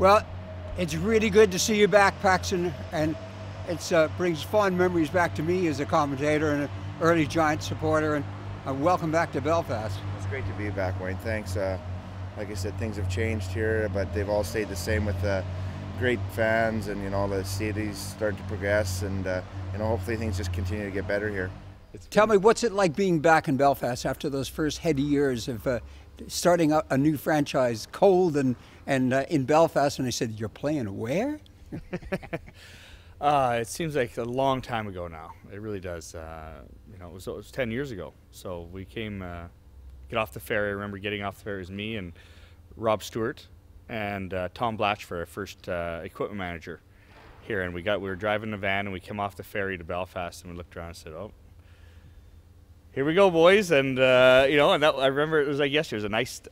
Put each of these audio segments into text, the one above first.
Well, it's really good to see you back, Paxton, and it brings fond memories back to me as a commentator and an early Giants supporter, and welcome back to Belfast. It's great to be back, Wayne. Thanks. Like I said, things have changed here, but they've all stayed the same with great fans, and you know, the city's starting to progress, and you know, hopefully things just continue to get better here. Tell me, what's it like being back in Belfast after those first heady years of starting a new franchise cold and in Belfast? And I said, you're playing where? It seems like a long time ago now. It really does. You know, it was 10 years ago. So we came, get off the ferry. I remember getting off the ferry was me and Rob Stewart and Tom Blatchford, our first equipment manager here. And we were driving the van, and we came off the ferry to Belfast, and we looked around and said, oh, here we go, boys. And you know, and that, I remember it was like yesterday. It was a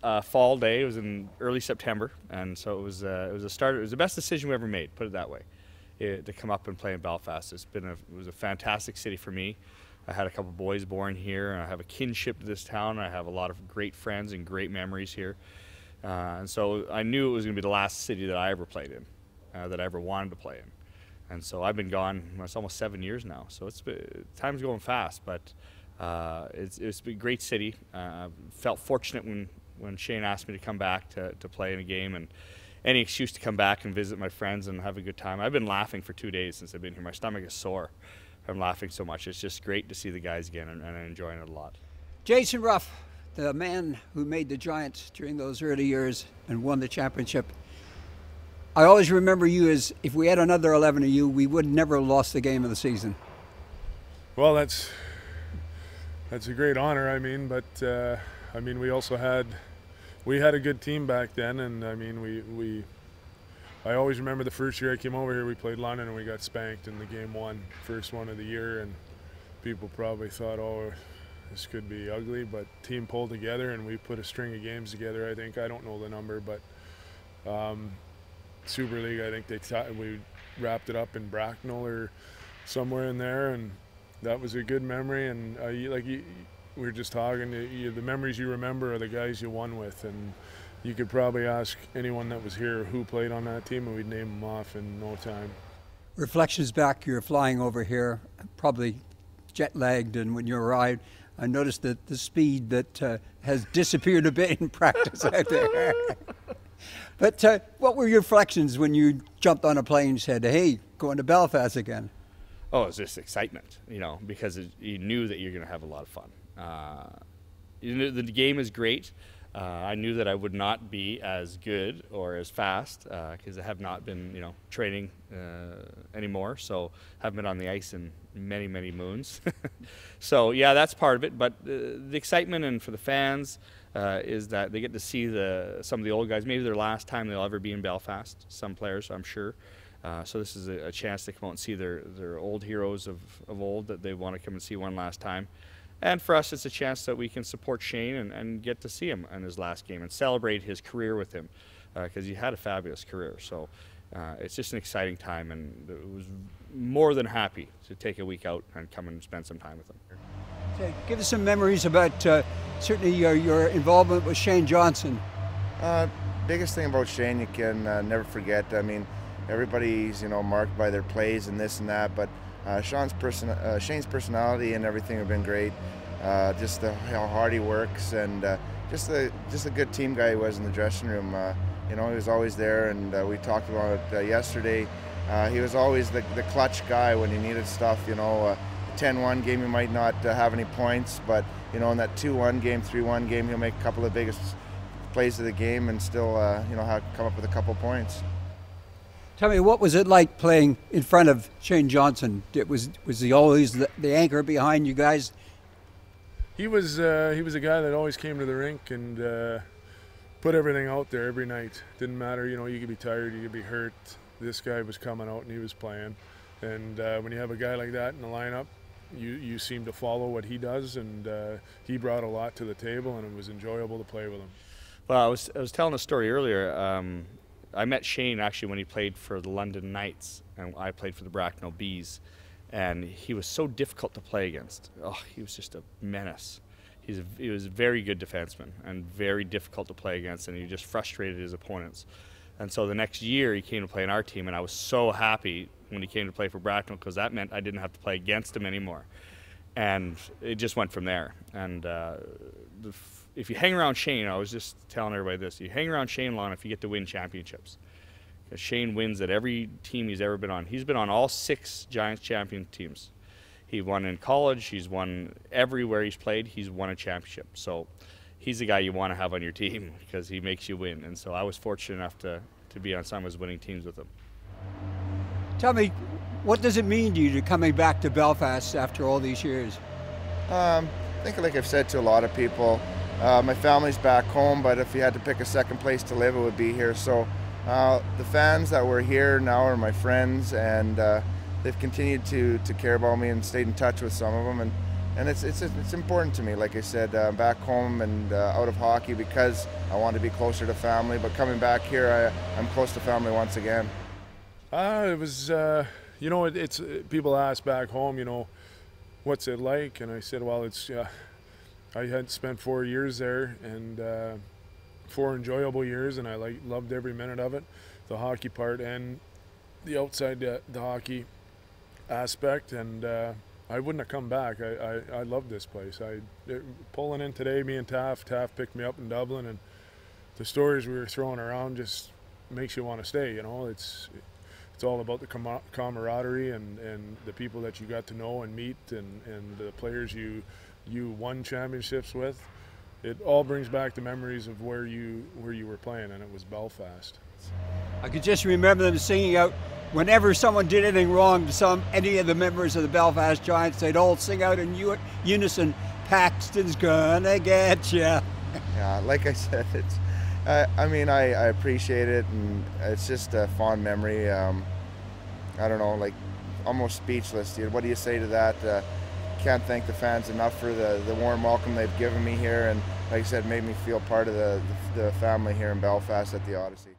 nice fall day. It was in early September, and so it was a start. It was the best decision we ever made. Put it that way, to come up and play in Belfast. It was a fantastic city for me. I had a couple boys born here, and I have a kinship to this town. I have a lot of great friends and great memories here, and so I knew it was going to be the last city that I ever played in, that I ever wanted to play in. And so I've been gone. It's almost 7 years now. So it's been, time's going fast, but. It's a great city. Felt fortunate when Shane asked me to come back to play in a game, and any excuse to come back and visit my friends and have a good time. I've been laughing for 2 days since I've been here. My stomach is sore. I'm laughing so much. It's just great to see the guys again, and I'm enjoying it a lot. Jason Ruff, the man who made the Giants during those early years and won the championship. I always remember you as, if we had another 11 of you, we would never have lost the game of the season. Well, that's a great honor, I mean, but I mean, we had a good team back then, and I mean, I always remember the first year I came over here, we played London and we got spanked in the game one, first one of the year, and people probably thought, oh, this could be ugly, but team pulled together and we put a string of games together. I think, I don't know the number, but Super League, I think we wrapped it up in Bracknell or somewhere in there, and that was a good memory. And we were just talking, the memories you remember are the guys you won with, and you could probably ask anyone that was here who played on that team and we'd name them off in no time. Reflections back, you're flying over here, probably jet lagged, and when you arrived, I noticed that the speed that has disappeared a bit in practice out there. But what were your reflections when you jumped on a plane and said, hey, going to Belfast again? Oh, it was just excitement, you know, because you knew that you're going to have a lot of fun. You know, the game is great. I knew that I would not be as good or as fast because I have not been, you know, training anymore. So I haven't been on the ice in many, many moons. So, yeah, that's part of it. But the excitement, and for the fans, is that they get to see some of the old guys. Maybe their last time they'll ever be in Belfast, some players, I'm sure. So this is a chance to come out and see their old heroes of old that they want to come and see one last time. And for us, it's a chance that we can support Shane and get to see him in his last game and celebrate his career with him, because he had a fabulous career. So it's just an exciting time, and it was more than happy to take a week out and come and spend some time with him. So give us some memories about certainly your involvement with Shane Johnson. Biggest thing about Shane, you can never forget. I mean, everybody's, you know, marked by their plays and this and that, but Shane's personality and everything have been great. Just how hard he works, and just the good team guy he was in the dressing room. You know, he was always there, and we talked about it yesterday. He was always the clutch guy when he needed stuff. You know, 10-1 game you might not have any points, but you know, in that 2-1 game, 3-1 game, he'll make a couple of the biggest plays of the game and still, you know, come up with a couple points. Tell me, what was it like playing in front of Shane Johnson? Was he always the anchor behind you guys? He was a guy that always came to the rink and put everything out there every night. Didn't matter, you know, you could be tired, you could be hurt. This guy was coming out and he was playing. And when you have a guy like that in the lineup, you seem to follow what he does, and he brought a lot to the table, and it was enjoyable to play with him. Well, I was telling a story earlier. I met Shane actually when he played for the London Knights, and I played for the Bracknell Bees, and he was so difficult to play against. Oh, he was just a menace. He was a very good defenseman and very difficult to play against, and he just frustrated his opponents. And so the next year he came to play in our team, and I was so happy when he came to play for Bracknell, because that meant I didn't have to play against him anymore. And it just went from there. And if you hang around Shane, I was just telling everybody this, you hang around Shane long enough, you get to win championships. Because Shane wins at every team he's ever been on. He's been on all 6 Giants champion teams. He won in college, he's won everywhere he's played, he's won a championship. So he's the guy you want to have on your team, because he makes you win. And so I was fortunate enough to be on some of his winning teams with him. Tell me, what does it mean to you to coming back to Belfast after all these years? I think, like I've said to a lot of people, my family's back home, but if you had to pick a second place to live, it would be here. So the fans that were here now are my friends, and they've continued to care about me and stayed in touch with some of them. And it's important to me, like I said, back home and out of hockey, because I want to be closer to family. But coming back here, I'm close to family once again. It was, you know, people ask back home, you know, what's it like? And I said, well, it's, I had spent 4 years there, and 4 enjoyable years, and I loved every minute of it, the hockey part and the outside the hockey aspect. And I wouldn't have come back. I love this place. Pulling in today, me and Taft picked me up in Dublin, and the stories we were throwing around just makes you want to stay, you know. It's all about the camaraderie and the people that you got to know and meet, and the players you won championships with. It all brings back the memories of where you were playing, and it was Belfast. I could just remember them singing out, whenever someone did anything wrong to any of the members of the Belfast Giants, they'd all sing out in unison, "Paxton's gonna get ya." Yeah, like I said, it's. I mean, I appreciate it, and it's just a fond memory. I don't know, like, almost speechless. What do you say to that? Can't thank the fans enough for the warm welcome they've given me here, and like I said, made me feel part of the family here in Belfast at the Odyssey.